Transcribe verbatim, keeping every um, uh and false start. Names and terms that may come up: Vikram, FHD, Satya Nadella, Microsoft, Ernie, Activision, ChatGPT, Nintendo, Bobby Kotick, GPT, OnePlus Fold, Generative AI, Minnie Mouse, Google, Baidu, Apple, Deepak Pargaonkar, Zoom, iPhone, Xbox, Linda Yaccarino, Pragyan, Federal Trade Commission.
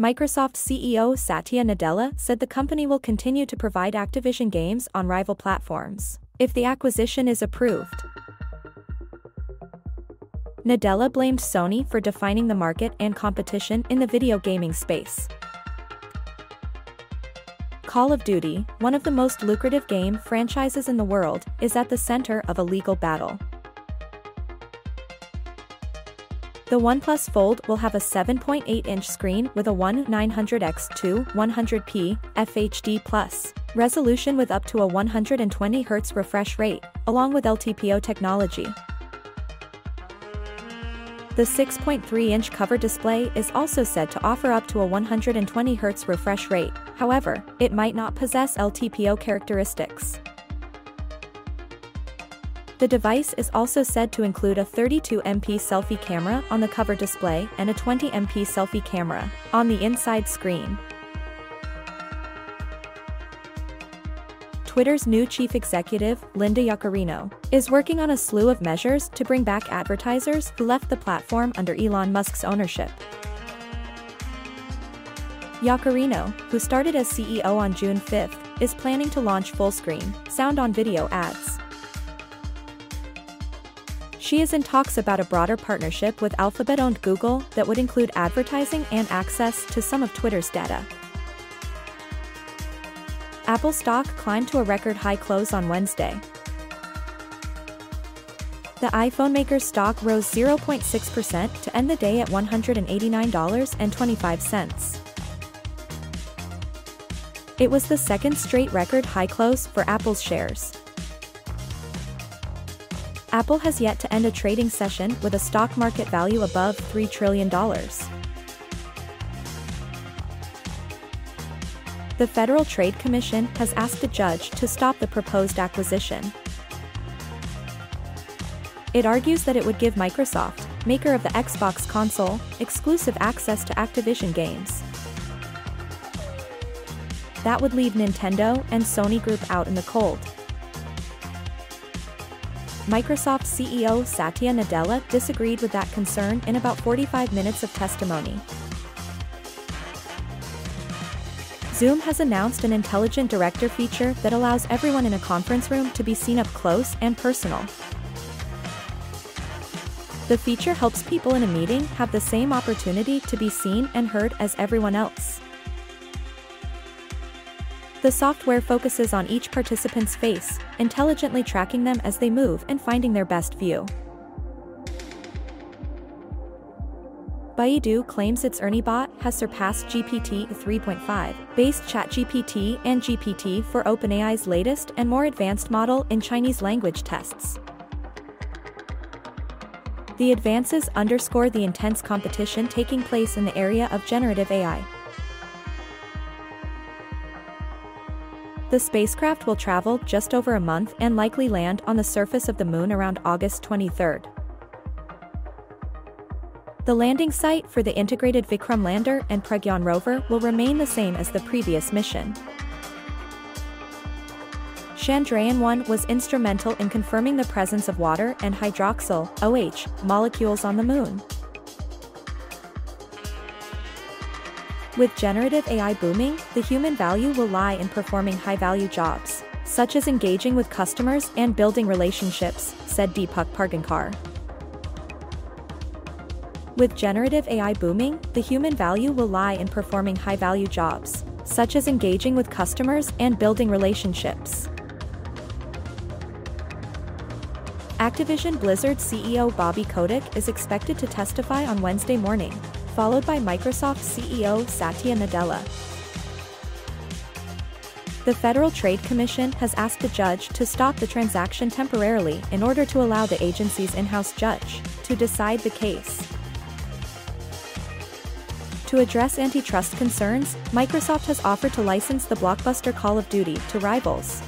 Microsoft C E O Satya Nadella said the company will continue to provide Activision games on rival platforms if the acquisition is approved. Nadella blamed Sony for defining the market and competition in the video gaming space. Call of Duty, one of the most lucrative game franchises in the world, is at the center of a legal battle. The OnePlus Fold will have a seven point eight inch screen with a nineteen hundred by two hundred p F H D plus resolution with up to a one hundred twenty hertz refresh rate, along with L T P O technology. The six point three inch cover display is also said to offer up to a one hundred twenty hertz refresh rate, however, it might not possess L T P O characteristics. The device is also said to include a thirty-two megapixel selfie camera on the cover display and a twenty megapixel selfie camera on the inside screen. Twitter's new chief executive, Linda Yaccarino, is working on a slew of measures to bring back advertisers who left the platform under Elon Musk's ownership. Yaccarino, who started as C E O on June fifth, is planning to launch full-screen, sound-on-video ads. She is in talks about a broader partnership with Alphabet-owned Google that would include advertising and access to some of Twitter's data. Apple stock climbed to a record high close on Wednesday. The iPhone maker's stock rose zero point six percent to end the day at one hundred eighty-nine dollars and twenty-five cents. It was the second straight record high close for Apple's shares. Apple has yet to end a trading session with a stock market value above three trillion dollars. The Federal Trade Commission has asked a judge to stop the proposed acquisition. It argues that it would give Microsoft, maker of the Xbox console, exclusive access to Activision games. That would leave Nintendo and Sony Group out in the cold. Microsoft C E O Satya Nadella disagreed with that concern in about forty-five minutes of testimony. Zoom has announced an intelligent director feature that allows everyone in a conference room to be seen up close and personal. The feature helps people in a meeting have the same opportunity to be seen and heard as everyone else. The software focuses on each participant's face, intelligently tracking them as they move and finding their best view. Baidu claims its Ernie bot has surpassed G P T three point five-based ChatGPT and G P T for OpenAI's latest and more advanced model in Chinese language tests. The advances underscore the intense competition taking place in the area of generative A I. The spacecraft will travel just over a month and likely land on the surface of the moon around August twenty-third. The landing site for the integrated Vikram lander and Pragyan rover will remain the same as the previous mission. Chandrayaan one was instrumental in confirming the presence of water and hydroxyl O H, molecules on the moon. With generative A I booming, the human value will lie in performing high-value jobs, such as engaging with customers and building relationships, said Deepak Pargaonkar. With generative A I booming, the human value will lie in performing high-value jobs, such as engaging with customers and building relationships. Activision Blizzard C E O Bobby Kotick is expected to testify on Wednesday morning, followed by Microsoft C E O Satya Nadella. The Federal Trade Commission has asked the judge to stop the transaction temporarily in order to allow the agency's in-house judge to decide the case. To address antitrust concerns, Microsoft has offered to license the blockbuster Call of Duty to rivals